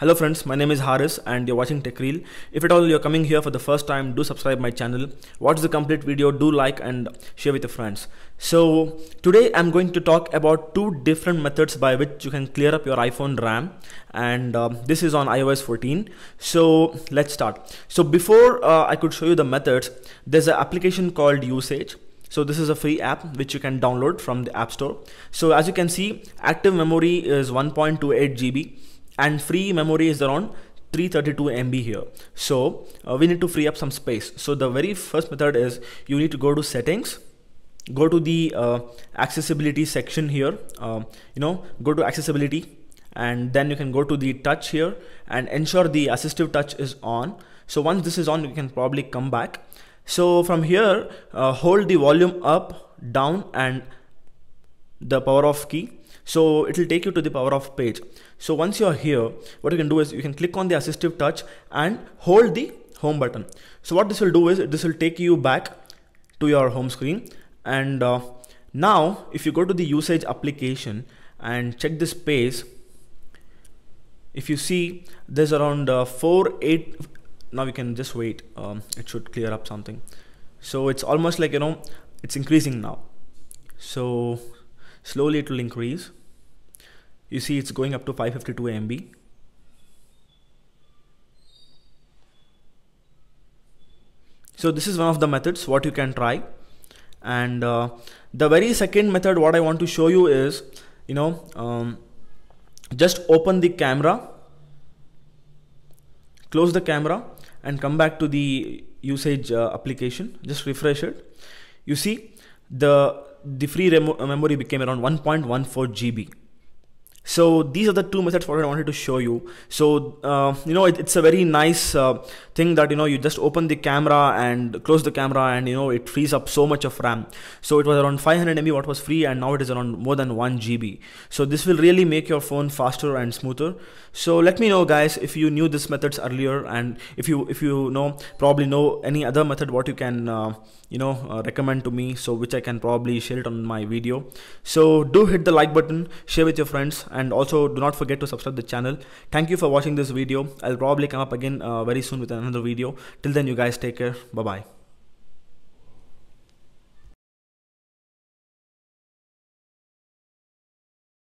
Hello friends, my name is Haris and you're watching TechReel. If at all you're coming here for the first time, do subscribe my channel, watch the complete video, do like and share with your friends. So today I'm going to talk about two different methods by which you can clear up your iPhone RAM, and this is on iOS 14. So let's start. So before I could show you the methods, there's an application called Usage. So this is a free app which you can download from the App Store. So as you can see, active memory is 1.28 GB. And free memory is around 332 MB here. So we need to free up some space. So the very first method is you need to go to settings, go to the accessibility section here, go to accessibility, and then you can go to the touch here and ensure the assistive touch is on. So once this is on, you can probably come back. So from here, hold the volume up, down, and the power off key. So it will take you to the power off page. So once you're here, what you can do is you can click on the assistive touch and hold the home button. So what this will do is this will take you back to your home screen. And now if you go to the Usage application and check this space, if you see there's around 48, now you can just wait. It should clear up something. So it's almost like, it's increasing now. So slowly it will increase. You see it's going up to 552 MB. So this is one of the methods what you can try. And the very second method what I want to show you is, just open the camera, close the camera and come back to the Usage application. Just refresh it. You see the free memory became around 1.14 GB. So these are the two methods what I wanted to show you. So it's a very nice thing that you just open the camera and close the camera, and it frees up so much of RAM. So it was around 500 MB what was free, and now it is around more than 1 GB. So this will really make your phone faster and smoother. So let me know guys if you knew these methods earlier, and if you probably know any other method what you can recommend to me, so which I can probably share it on my video. So do hit the like button, share with your friends, and also do not forget to subscribe to the channel. Thank you for watching this video. I'll probably come up again very soon with another video. Till then you guys take care. Bye bye.